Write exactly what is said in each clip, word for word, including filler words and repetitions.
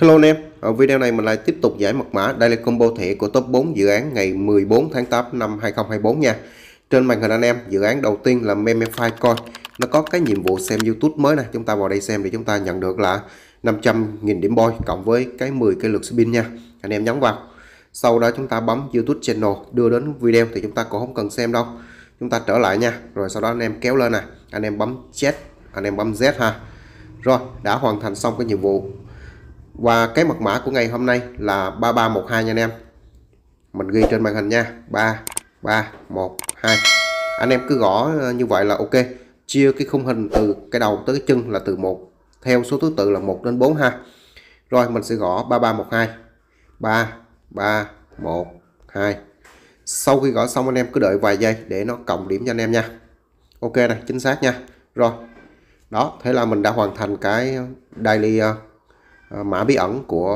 Hello anh em, ở video này mình lại tiếp tục giải mật mã. Đây là combo thẻ của top bốn dự án ngày mười bốn tháng tám năm hai không hai tư nha. Trên màn hình anh em, dự án đầu tiên là MemeFi coin. Nó có cái nhiệm vụ xem YouTube mới này, chúng ta vào đây xem để chúng ta nhận được là năm trăm nghìn điểm boy cộng với cái mười cái lượt spin nha. Anh em nhấn vào. Sau đó chúng ta bấm YouTube channel đưa đến video thì chúng ta cũng không cần xem đâu. Chúng ta trở lại nha. Rồi sau đó anh em kéo lên này, anh em bấm Z, anh em bấm Z ha. Rồi, đã hoàn thành xong cái nhiệm vụ. Và cái mật mã của ngày hôm nay là ba ba một hai nha anh em. Mình ghi trên màn hình nha, ba ba một hai. Anh em cứ gõ như vậy là ok. Chia cái khung hình từ cái đầu tới cái chân là từ một theo số thứ tự là một đến bốn ha. Rồi mình sẽ gõ ba ba một hai. ba ba một hai. Sau khi gõ xong anh em cứ đợi vài giây để nó cộng điểm cho anh em nha. Ok này, chính xác nha. Rồi. Đó, thế là mình đã hoàn thành cái daily mã bí ẩn của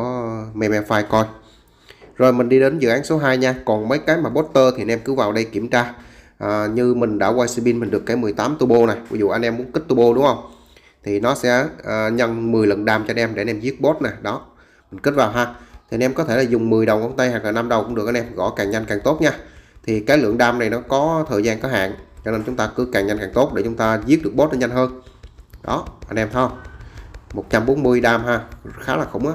MemeFi coin. Rồi mình đi đến dự án số hai nha. Còn mấy cái mà botter thì anh em cứ vào đây kiểm tra. à, Như mình đã quay spin mình được cái mười tám turbo này. Ví dụ anh em muốn kích turbo đúng không, thì nó sẽ à, nhân mười lần đam cho anh em để anh em giết boss nè. Đó, mình kích vào ha. Thì anh em có thể là dùng mười đầu ngón tay hoặc là năm đầu cũng được anh em. Gõ càng nhanh càng tốt nha. Thì cái lượng đam này nó có thời gian có hạn, cho nên chúng ta cứ càng nhanh càng tốt để chúng ta giết được boss nó nhanh hơn. Đó, anh em thấy không, một trăm bốn mươi đam ha, khá là khủng á.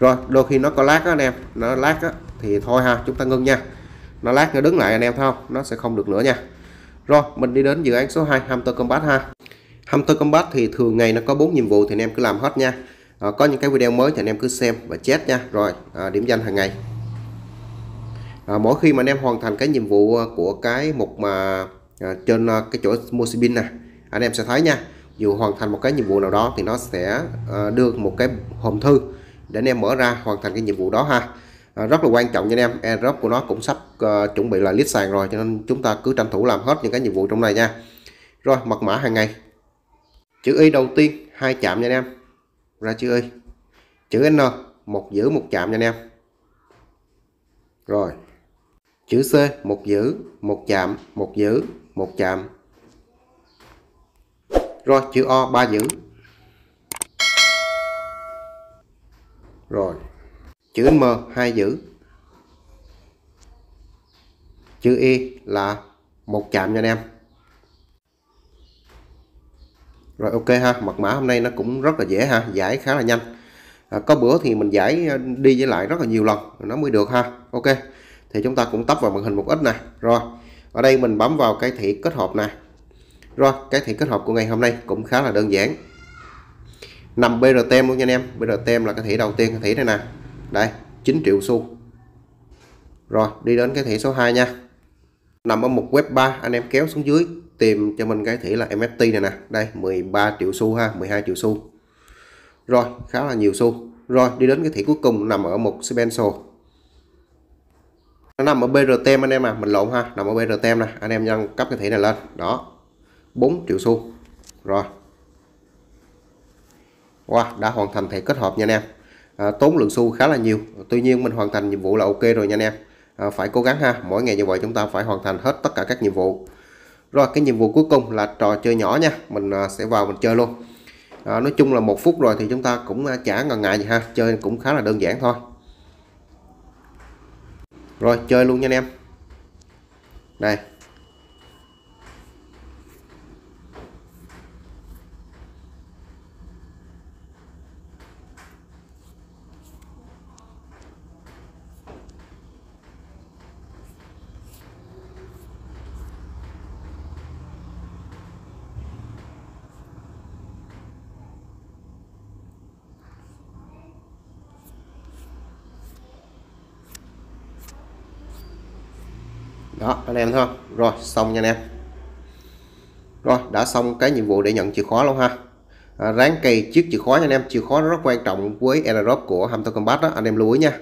Rồi đôi khi nó có lag á anh em, nó lag á thì thôi ha, chúng ta ngưng nha. Nó lag nó đứng lại anh em thấy không, nó sẽ không được nữa nha. Rồi mình đi đến dự án số hai, Hamster Kombat ha. Hamster Kombat thì thường ngày nó có bốn nhiệm vụ thì anh em cứ làm hết nha. à, Có những cái video mới thì anh em cứ xem và chat nha. Rồi à, điểm danh hàng ngày. à, Mỗi khi mà anh em hoàn thành cái nhiệm vụ của cái mục mà à, trên cái chỗ Musibin nè, anh em sẽ thấy nha. Dù hoàn thành một cái nhiệm vụ nào đó thì nó sẽ đưa một cái hòm thư để anh em mở ra hoàn thành cái nhiệm vụ đó ha. à, Rất là quan trọng nha anh em. Airdrop của nó cũng sắp uh, chuẩn bị là list sàn rồi, cho nên chúng ta cứ tranh thủ làm hết những cái nhiệm vụ trong này nha. Rồi mật mã hàng ngày. Chữ Y đầu tiên hai chạm nha anh em. Ra chữ Y. Chữ N một giữ một chạm nha anh em. Rồi chữ C một giữ một chạm, một giữ một chạm. Rồi chữ O ba giữ. Rồi chữ M hai giữ. Chữ Y là một chạm nha anh em. Rồi ok ha, mật mã hôm nay nó cũng rất là dễ ha, giải khá là nhanh. à, Có bữa thì mình giải đi với lại rất là nhiều lần nó mới được ha. Ok, thì chúng ta cũng tấp vào màn hình một ít này. Rồi ở đây mình bấm vào cái thẻ kết hợp này. Rồi, cái thẻ kết hợp của ngày hôm nay cũng khá là đơn giản. Nằm bê rờ tê em luôn nha anh em. bê rờ tê em là cái thẻ đầu tiên, cái thẻ này nè. Đây, chín triệu xu. Rồi, đi đến cái thẻ số hai nha. Nằm ở một web ba, anh em kéo xuống dưới tìm cho mình cái thẻ là em ép tê này nè. Đây, mười ba triệu xu ha, mười hai triệu xu. Rồi, khá là nhiều xu. Rồi, đi đến cái thẻ cuối cùng nằm ở một Special. Nó nằm ở bê rờ tê em anh em à, mình lộn ha, nằm ở bê rờ tê em nè, anh em nhân cấp cái thẻ này lên. Đó. bốn triệu xu. Rồi. Wow, đã hoàn thành thẻ kết hợp nha anh em. à, Tốn lượng xu khá là nhiều. Tuy nhiên mình hoàn thành nhiệm vụ là ok rồi nha anh em. à, Phải cố gắng ha. Mỗi ngày như vậy chúng ta phải hoàn thành hết tất cả các nhiệm vụ. Rồi cái nhiệm vụ cuối cùng là trò chơi nhỏ nha. Mình à, sẽ vào mình chơi luôn. à, Nói chung là một phút rồi thì chúng ta cũng chả ngần ngại gì ha. Chơi cũng khá là đơn giản thôi. Rồi chơi luôn nha anh em. Đây. Đó, anh em thấy không? Rồi, xong nha anh em. Rồi, đã xong cái nhiệm vụ để nhận chìa khóa luôn ha. à, Ráng cày chiếc chìa khóa nha anh em. Chìa khóa rất quan trọng với airdrop của Hamster Kombat đó, anh em lưu ý nha.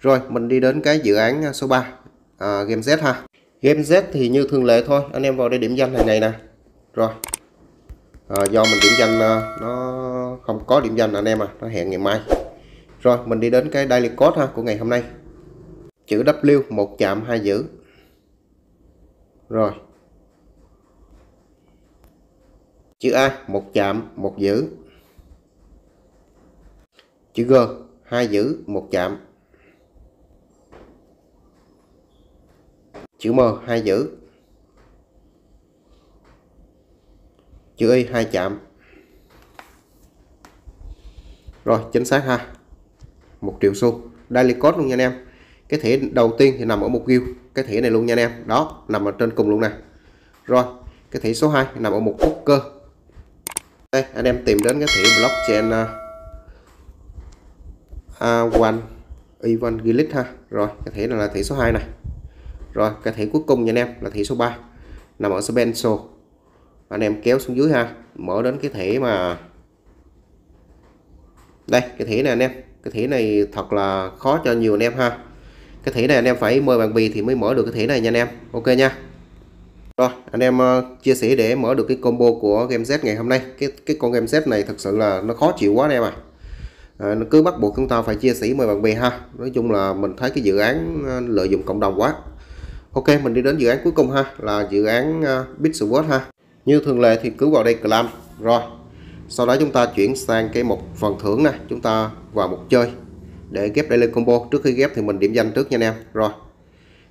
Rồi, mình đi đến cái dự án số ba, à, Game Z ha. Game Z thì như thường lệ thôi, anh em vào để điểm danh hàng ngày nè. Rồi à, do mình điểm danh nó không có điểm danh anh em à, nó hẹn ngày mai. Rồi, mình đi đến cái daily code ha, của ngày hôm nay. Chữ W một chạm hai giữ. Rồi chữ A một chạm một giữ. chữ G, hai giữ một chạm. Chữ M hai giữ. Chữ Y hai chạm. Rồi, chính xác ha. Một triệu xu. Daily code luôn nha anh em. Cái thẻ đầu tiên thì nằm ở một guild, cái thẻ này luôn nha anh em. Đó, nằm ở trên cùng luôn nè. Rồi, cái thẻ số hai nằm ở một poker. Đây, anh em tìm đến cái thẻ blockchain uh, a một Evangelist ha. Rồi, cái thẻ này là thẻ số hai này. Rồi, cái thẻ cuối cùng nha anh em là thẻ số ba, nằm ở Spencer. Anh em kéo xuống dưới ha, mở đến cái thẻ mà đây, cái thẻ này anh em, cái thẻ này thật là khó cho nhiều anh em ha. Cái thẻ này anh em phải mời bạn bè thì mới mở được cái thẻ này nha anh em. Ok nha. Rồi, anh em uh, chia sẻ để mở được cái combo của Game Z ngày hôm nay. Cái cái con Game Z này thật sự là nó khó chịu quá anh em à. À, nó cứ bắt buộc chúng ta phải chia sẻ mời bạn bè ha. Nói chung là mình thấy cái dự án uh, lợi dụng cộng đồng quá. Ok, mình đi đến dự án cuối cùng ha, là dự án uh, Bit Sword ha. Như thường lệ thì cứ vào đây claim. Rồi, sau đó chúng ta chuyển sang cái một phần thưởng này, chúng ta vào một chơi để ghép daily combo. Trước khi ghép thì mình điểm danh trước nha anh em. Rồi,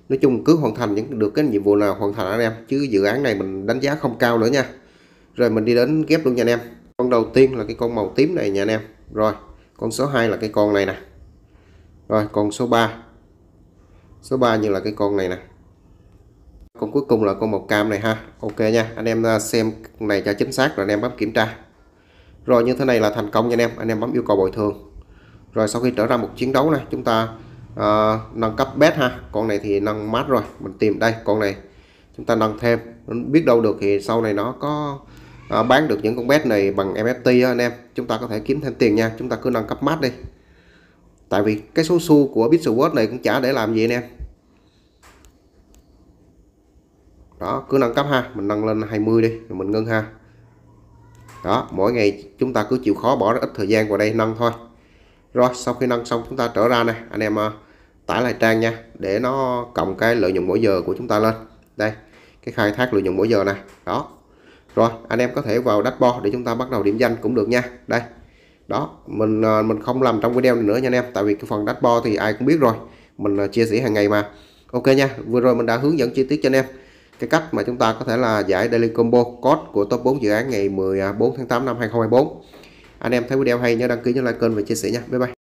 nói chung cứ hoàn thành những được cái nhiệm vụ nào hoàn thành anh em, chứ dự án này mình đánh giá không cao nữa nha. Rồi mình đi đến ghép luôn nha anh em. Con đầu tiên là cái con màu tím này nha anh em. Rồi, con số hai là cái con này nè. Rồi, còn số ba. Số ba như là cái con này nè. Con cuối cùng là con màu cam này ha. Ok nha, anh em xem này cho chính xác rồi anh em bấm kiểm tra. Rồi như thế này là thành công nha anh em, anh em bấm yêu cầu bồi thường. Rồi sau khi trở ra một chiến đấu này, chúng ta uh, nâng cấp bet ha. Con này thì nâng mát rồi, mình tìm đây, con này chúng ta nâng thêm. Biết đâu được thì sau này nó có uh, bán được những con bet này bằng em ép tê đó anh em. Chúng ta có thể kiếm thêm tiền nha, chúng ta cứ nâng cấp mát đi. Tại vì cái số xu của Bit Sword này cũng chả để làm gì anh em. Đó, cứ nâng cấp ha, mình nâng lên hai mươi đi, rồi mình ngưng ha. Đó, mỗi ngày chúng ta cứ chịu khó bỏ rất ít thời gian vào đây nâng thôi. Rồi, sau khi nâng xong chúng ta trở ra nè, anh em uh, tải lại trang nha, để nó cộng cái lợi nhuận mỗi giờ của chúng ta lên. Đây, cái khai thác lợi nhuận mỗi giờ nè, đó. Rồi, anh em có thể vào dashboard để chúng ta bắt đầu điểm danh cũng được nha. Đây. Đó, mình uh, mình không làm trong video này nữa nha anh em, tại vì cái phần dashboard thì ai cũng biết rồi, mình uh, chia sẻ hàng ngày mà. Ok nha, vừa rồi mình đã hướng dẫn chi tiết cho anh em cái cách mà chúng ta có thể là giải daily combo code của top bốn dự án ngày mười bốn tháng tám năm hai nghìn không trăm hai mươi tư. Anh em thấy video hay nhớ đăng ký, nhớ like kênh và chia sẻ nha. Bye bye.